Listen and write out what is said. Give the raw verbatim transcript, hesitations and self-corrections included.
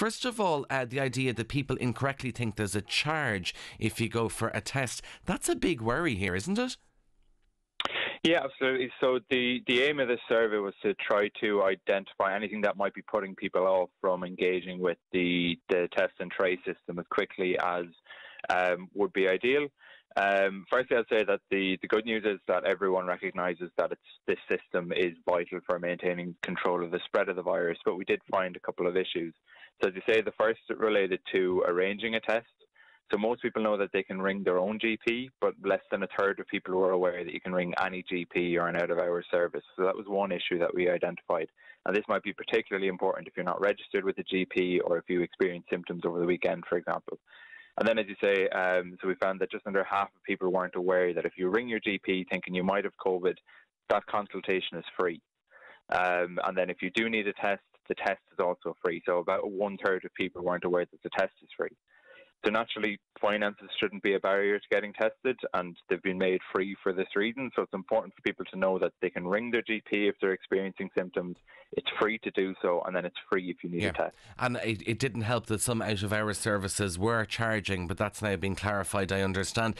First of all, uh, the idea that people incorrectly think there's a charge if you go for a test, that's a big worry here, isn't it? Yeah, absolutely. So the, the aim of this survey was to try to identify anything that might be putting people off from engaging with the, the test and trace system as quickly as um, would be ideal. Um, firstly, I'd say that the, the good news is that everyone recognises that it's, this system is vital for maintaining control of the spread of the virus, but we did find a couple of issues. So as you say, the first related to arranging a test. So most people know that they can ring their own G P, but less than a third of people who are aware that you can ring any G P or an out-of-hours service. So that was one issue that we identified. And this might be particularly important if you're not registered with a G P or if you experience symptoms over the weekend, for example. And then, as you say, um, so we found that just under half of people weren't aware that if you ring your G P thinking you might have COVID, that consultation is free. Um, and then if you do need a test, the test is also free. So about one-third of people weren't aware that the test is free. So naturally, finances shouldn't be a barrier to getting tested, and they've been made free for this reason. So it's important for people to know that they can ring their G P if they're experiencing symptoms. It's free to do so, and then it's free if you need yeah. a test. And it, it didn't help that some out-of-hours services were charging, but that's now been clarified, I understand.